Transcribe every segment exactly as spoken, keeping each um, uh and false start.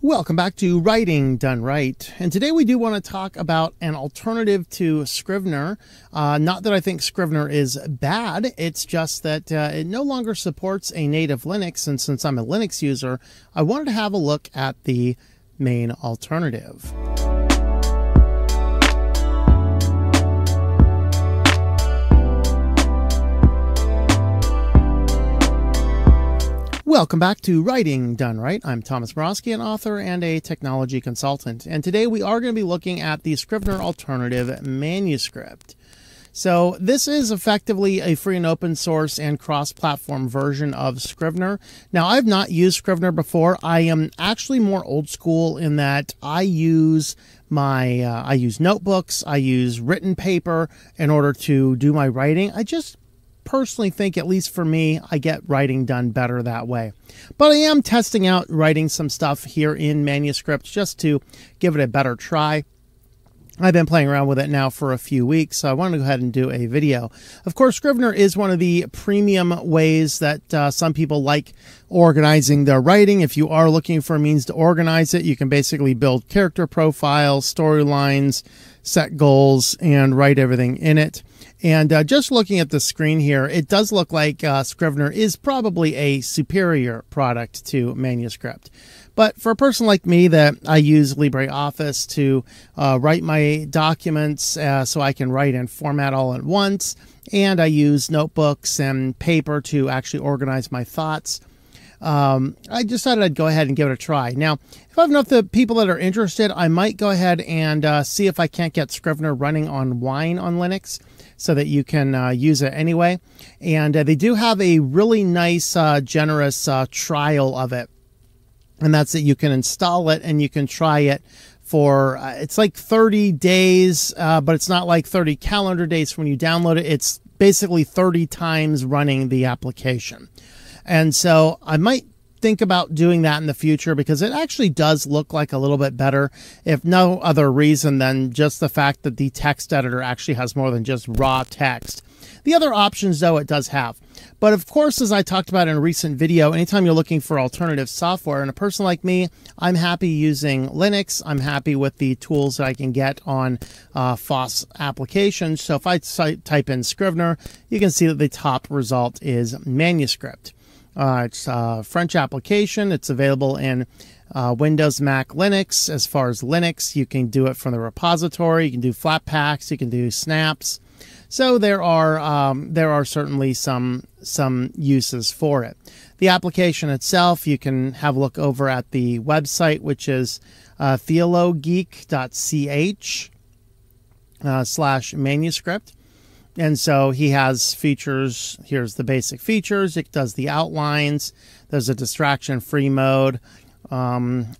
Welcome back to Writing Done Right. And today we do want to talk about an alternative to Scrivener. Uh, not that I think Scrivener is bad. It's just that uh, it no longer supports a native Linux. And since I'm a Linux user, I wanted to have a look at the main alternative. Welcome back to Writing Done Right. I'm Thomas Murosky, an author and a technology consultant. And today we are going to be looking at the Scrivener alternative, Manuskript. So this is effectively a free and open source and cross-platform version of Scrivener. Now, I've not used Scrivener before. I am actually more old school in that I use my uh, I use notebooks, I use written paper in order to do my writing. I just personally think, at least for me, I get writing done better that way. But I am testing out writing some stuff here in Manuskript just to give it a better try. I've been playing around with it now for a few weeks, so I wanted to go ahead and do a video. Of course, Scrivener is one of the premium ways that uh, some people like organizing their writing. If you are looking for a means to organize it, you can basically build character profiles, storylines, set goals, and write everything in it. And uh, just looking at the screen here, it does look like uh, Scrivener is probably a superior product to Manuskript. But for a person like me that I use LibreOffice to uh, write my documents uh, so I can write and format all at once, and I use notebooks and paper to actually organize my thoughts, Um, I decided I'd go ahead and give it a try. Now, if I have enough the people that are interested, I might go ahead and uh, see if I can't get Scrivener running on Wine on Linux so that you can uh, use it anyway. And uh, they do have a really nice, uh, generous uh, trial of it. And that's that you can install it and you can try it for, uh, it's like thirty days, uh, but it's not like thirty calendar days when you download it. It's basically thirty times running the application. And so I might think about doing that in the future because it actually does look like a little bit better, if no other reason than just the fact that the text editor actually has more than just raw text. The other options, though, it does have. But of course, as I talked about in a recent video, anytime you're looking for alternative software, and a person like me, I'm happy using Linux. I'm happy with the tools that I can get on uh, FOSS applications. So if I type in Scrivener, you can see that the top result is Manuskript. Uh, it's a French application. It's available in uh, Windows, Mac, Linux. As far as Linux, you can do it from the repository. You can do flat packs. You can do snaps. So there are um, there are certainly some some uses for it. The application itself, you can have a look over at the website, which is uh, theologeek.ch uh, slash Manuskript. And so he has features. Here's the basic features. It does the outlines. There's a distraction-free mode. Um,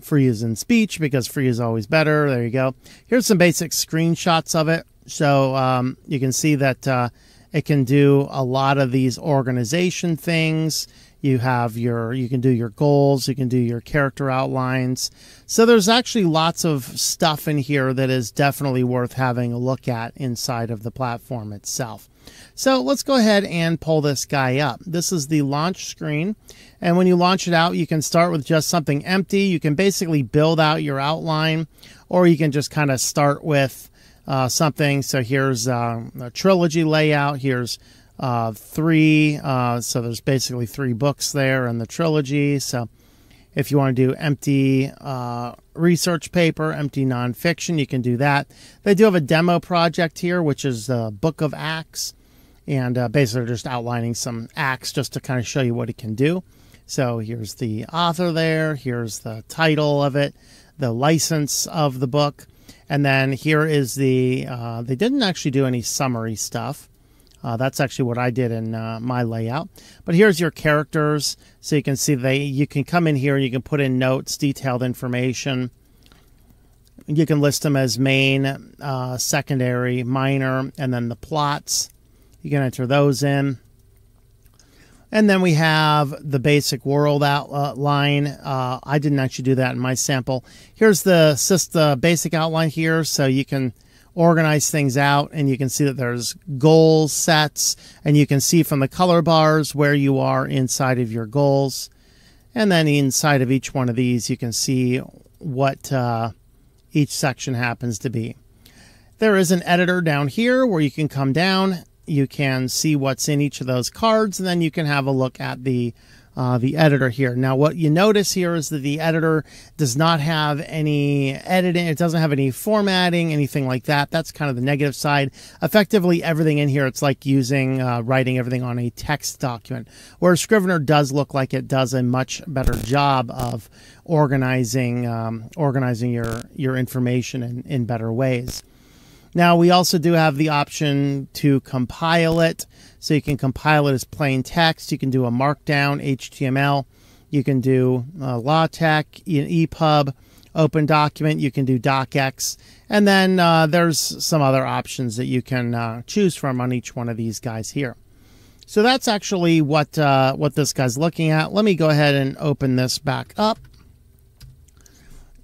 free is in speech because free is always better. There you go. Here's some basic screenshots of it. So um, you can see that uh, it can do a lot of these organization things. You have your, you can do your goals, you can do your character outlines. So there's actually lots of stuff in here that is definitely worth having a look at inside of the platform itself. So let's go ahead and pull this guy up. This is the launch screen. And when you launch it out, you can start with just something empty. You can basically build out your outline, or you can just kind of start with uh, something. So here's uh, a trilogy layout. Here's Uh, three, uh, so there's basically three books there in the trilogy. So if you want to do empty uh, research paper, empty nonfiction, you can do that. They do have a demo project here, which is the Book of Acts, and uh, basically just outlining some acts just to kind of show you what it can do. So here's the author there, here's the title of it, the license of the book, and then here is the, uh, they didn't actually do any summary stuff. Uh, that's actually what I did in uh, my layout. But here's your characters. So you can see they, you can come in here and you can put in notes, detailed information. You can list them as main, uh, secondary, minor, and then the plots. You can enter those in. And then we have the basic world outline. Uh, I didn't actually do that in my sample. Here's the, just the basic outline here. So you can organize things out, and you can see that there's goal sets, and you can see from the color bars where you are inside of your goals. And then inside of each one of these, you can see what uh, each section happens to be. There is an editor down here where you can come down. You can see what's in each of those cards, and then you can have a look at the uh, the editor here. Now, what you notice here is that the editor does not have any editing. It doesn't have any formatting, anything like that. That's kind of the negative side. Effectively, everything in here, it's like using, uh, writing everything on a text document, where Scrivener does look like it does a much better job of organizing, um, organizing your, your information in, in better ways. Now, we also do have the option to compile it. So you can compile it as plain text. You can do a markdown, H T M L. You can do uh, LaTeX, E P U B, Open Document. You can do DocX. And then uh, there's some other options that you can uh, choose from on each one of these guys here. So that's actually what, uh, what this guy's looking at. Let me go ahead and open this back up.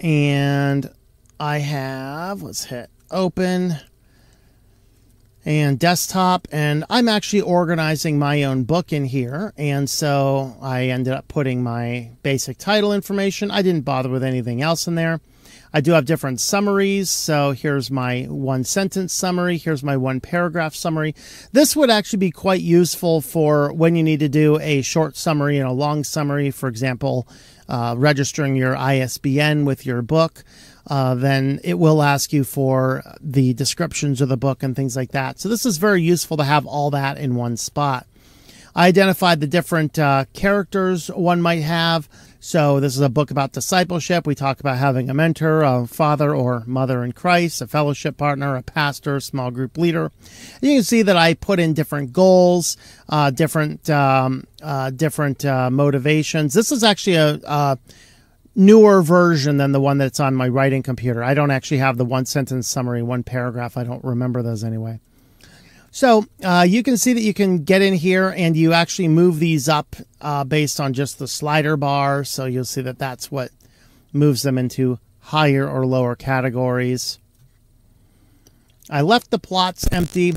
And I have, let's hit open and desktop, and I'm actually organizing my own book in here, and so I ended up putting my basic title information. I didn't bother with anything else in there. I do have different summaries, so here's my one sentence summary, here's my one paragraph summary. This would actually be quite useful for when you need to do a short summary and a long summary, for example, uh, registering your I S B N with your book. Uh, then it will ask you for the descriptions of the book and things like that. So this is very useful to have all that in one spot. I identified the different uh, characters one might have. So this is a book about discipleship. We talk about having a mentor, a father or mother in Christ, a fellowship partner, a pastor, small group leader. And you can see that I put in different goals, uh, different, um, uh, different uh, motivations. This is actually a... a newer version than the one that's on my writing computer. I don't actually have the one sentence summary, one paragraph. I don't remember those anyway. So uh, you can see that you can get in here and you actually move these up uh, based on just the slider bar. So you'll see that that's what moves them into higher or lower categories. I left the plots empty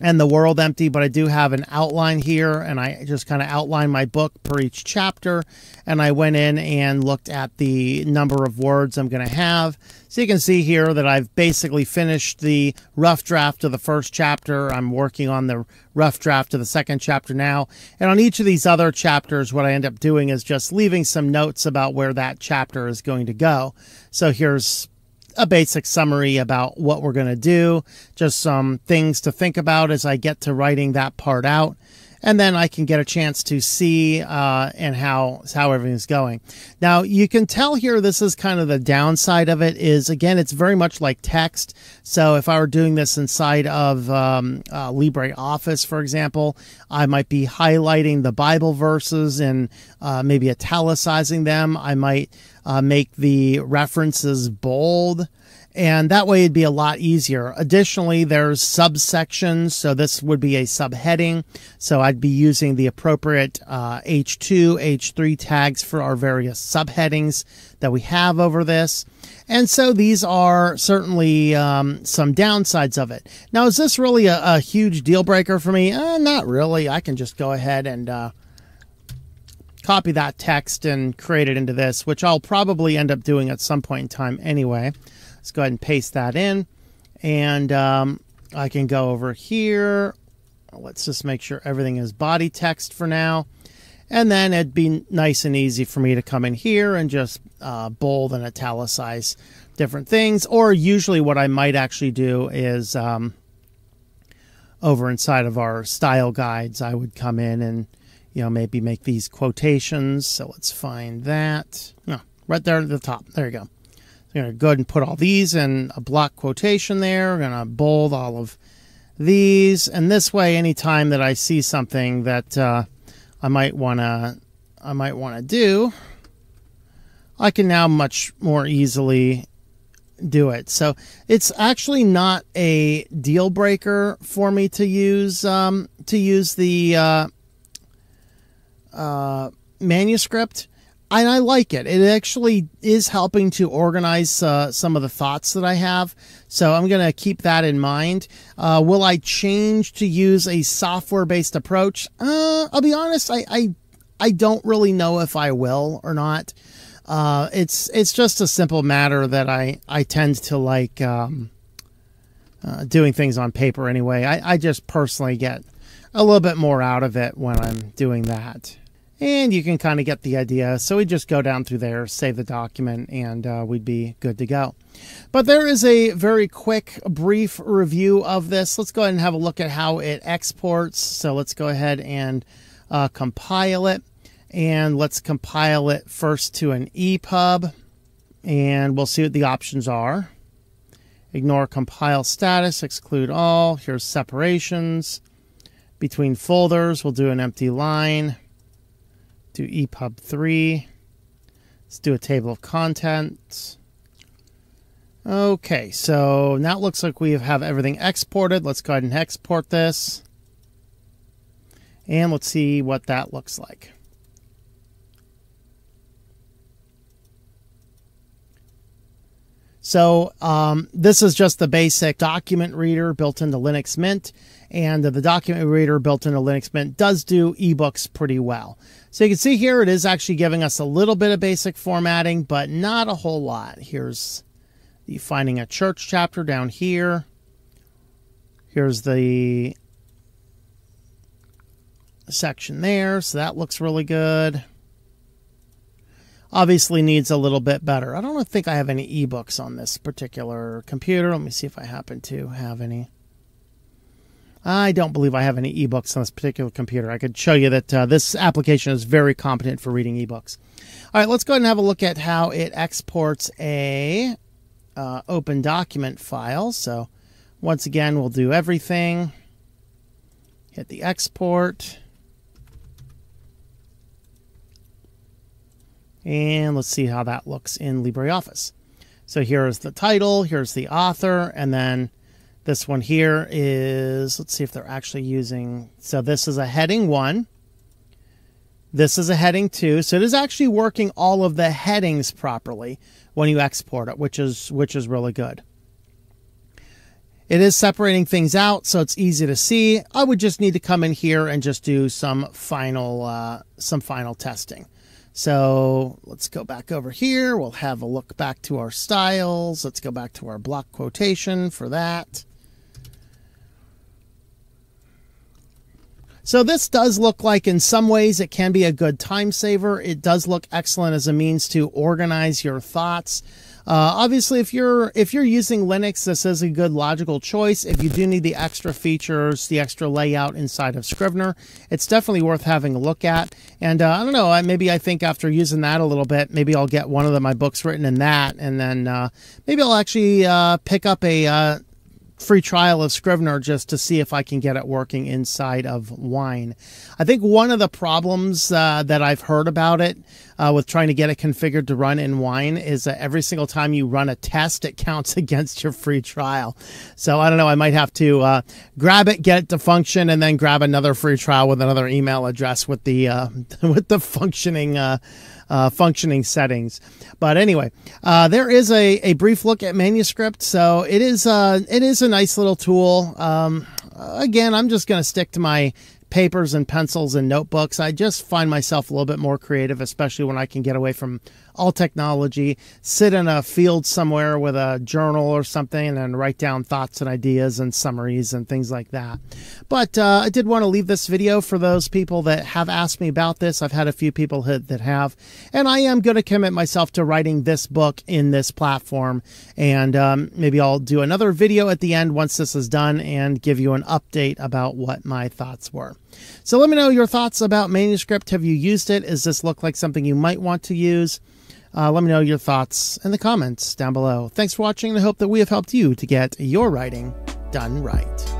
and the world empty, but I do have an outline here, and I just kind of outlined my book per each chapter, and I went in and looked at the number of words I'm going to have. So you can see here that I've basically finished the rough draft of the first chapter. I'm working on the rough draft of the second chapter now, and on each of these other chapters, what I end up doing is just leaving some notes about where that chapter is going to go. So here's a basic summary about what we're going to do, just some things to think about as I get to writing that part out. And then I can get a chance to see uh, and how, how everything's going. Now, you can tell here this is kind of the downside of it is, again, it's very much like text. So if I were doing this inside of um, uh, LibreOffice, for example, I might be highlighting the Bible verses and uh, maybe italicizing them. I might uh, make the references bold. And that way it'd be a lot easier. Additionally, there's subsections. So this would be a subheading. So I'd be using the appropriate uh, H two, H three tags for our various subheadings that we have over this. And so these are certainly um, some downsides of it. Now, is this really a, a huge deal breaker for me? Uh, not really. I can just go ahead and uh, copy that text and create it into this, which I'll probably end up doing at some point in time anyway. Let's go ahead and paste that in, and um, I can go over here. Let's just make sure everything is body text for now, and then it'd be nice and easy for me to come in here and just uh, bold and italicize different things. Or usually what I might actually do is um, over inside of our style guides, I would come in and, you know, maybe make these quotations. So let's find that. No, right there at the top. There you go. I'm going to go ahead and put all these in a block quotation there. We're going to bold all of these. And this way, anytime that I see something that uh, I might want to I might want to do, I can now much more easily do it. So it's actually not a deal breaker for me to use um, to use the uh, uh, manuscript. And I like it. It actually is helping to organize uh, some of the thoughts that I have. So I'm going to keep that in mind. Uh, will I change to use a software-based approach? Uh, I'll be honest, I, I I don't really know if I will or not. Uh, it's it's just a simple matter that I, I tend to like um, uh, doing things on paper anyway. I, I just personally get a little bit more out of it when I'm doing that. And you can kind of get the idea. So we just go down through there, save the document, and uh, we'd be good to go. But there is a very quick, brief review of this. Let's go ahead and have a look at how it exports. So let's go ahead and uh, compile it. And let's compile it first to an E P U B. And we'll see what the options are. Ignore compile status, exclude all. Here's separations. Between folders, we'll do an empty line. Do E P U B three. Let's do a table of contents. Okay, so now it looks like we have everything exported. Let's go ahead and export this. And let's see what that looks like. So um, this is just the basic document reader built into Linux Mint. And the document reader built into Linux Mint does do ebooks pretty well. So you can see here it is actually giving us a little bit of basic formatting, but not a whole lot. Here's the finding a church chapter down here. Here's the section there. So that looks really good. Obviously needs a little bit better. I don't think I have any ebooks on this particular computer. Let me see if I happen to have any. I don't believe I have any ebooks on this particular computer. I could show you that uh, this application is very competent for reading ebooks. All right, let's go ahead and have a look at how it exports a uh, open document file. So once again, we'll do everything. Hit the export. And let's see how that looks in LibreOffice. So here's the title, here's the author, and then this one here is, let's see if they're actually using, so this is a heading one. This is a heading two. So it is actually working all of the headings properly when you export it, which is, which is really good. It is separating things out, so it's easy to see. I would just need to come in here and just do some final, uh, some final testing. So let's go back over here. We'll have a look back to our styles. Let's go back to our block quotation for that. So this does look like in some ways it can be a good time saver. It does look excellent as a means to organize your thoughts. Uh, obviously, if you're if you're using Linux, this is a good logical choice. If you do need the extra features, the extra layout inside of Scrivener, it's definitely worth having a look at. And uh, I don't know, maybe I think after using that a little bit, maybe I'll get one of the, my books written in that, and then uh, maybe I'll actually uh, pick up a uh, free trial of Scrivener just to see if I can get it working inside of Wine. I think one of the problems uh, that I've heard about it uh, with trying to get it configured to run in Wine is that every single time you run a test, it counts against your free trial. So I don't know, I might have to uh, grab it, get it to function, and then grab another free trial with another email address with the uh, with the functioning uh, uh, functioning settings. But anyway, uh, there is a, a brief look at Manuskript. So it is uh, it is a nice little tool. Um, again, I'm just going to stick to my papers and pencils and notebooks. I just find myself a little bit more creative, especially when I can get away from all technology, sit in a field somewhere with a journal or something, and then write down thoughts and ideas and summaries and things like that. But uh, I did want to leave this video for those people that have asked me about this. I've had a few people that have, and I am going to commit myself to writing this book in this platform. And um, maybe I'll do another video at the end once this is done and give you an update about what my thoughts were. So let me know your thoughts about Manuskript. Have you used it? Does this look like something you might want to use? Uh, let me know your thoughts in the comments down below. Thanks for watching, and I hope that we have helped you to get your writing done right.